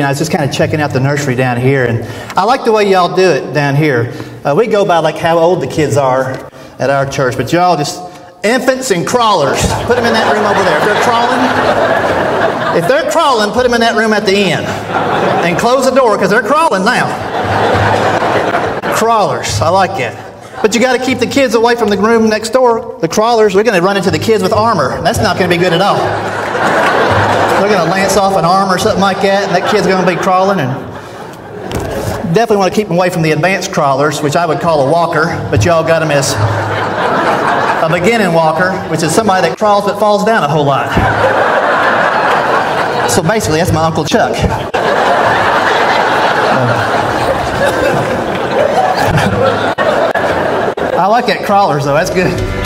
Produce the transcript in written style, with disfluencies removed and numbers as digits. You know, I was just kind of checking out the nursery down here, and I like the way y'all do it down here. We go by like how old the kids are at our church, but y'all just infants and crawlers. Put them in that room over there. If they're crawling, put them in that room at the end, and close the door because they're crawling now. Crawlers, I like it. But you got to keep the kids away from the room next door. The crawlers, we're going to run into the kids with armor. That's not going to be good at all. They're going to lance off an arm or something like that, and that kid's going to be crawling. And definitely want to keep them away from the advanced crawlers, which I would call a walker, but y'all got them as a beginning walker, which is somebody that crawls but falls down a whole lot. So basically, that's my Uncle Chuck. I like that crawlers, though. That's good.